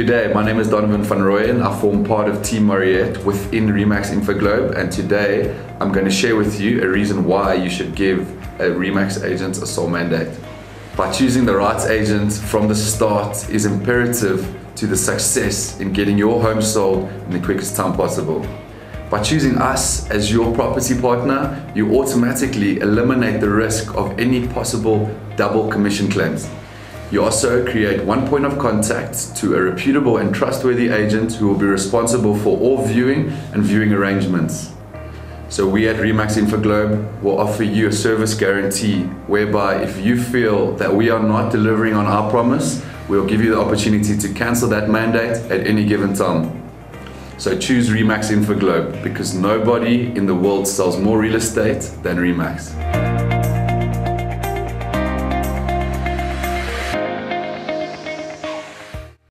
Good day, my name is Donavan van Rooyen. I form part of Team Mariette within RE/MAX Infoglobe, and today I'm going to share with you a reason why you should give a RE/MAX agent a sole mandate. By choosing the right agent from the start is imperative to the success in getting your home sold in the quickest time possible. By choosing us as your property partner, you automatically eliminate the risk of any possible double commission claims. You also create one point of contact to a reputable and trustworthy agent who will be responsible for all viewing and viewing arrangements. So we at RE/MAX Infoglobe will offer you a service guarantee whereby if you feel that we are not delivering on our promise, we'll give you the opportunity to cancel that mandate at any given time. So choose RE/MAX Infoglobe because nobody in the world sells more real estate than RE/MAX.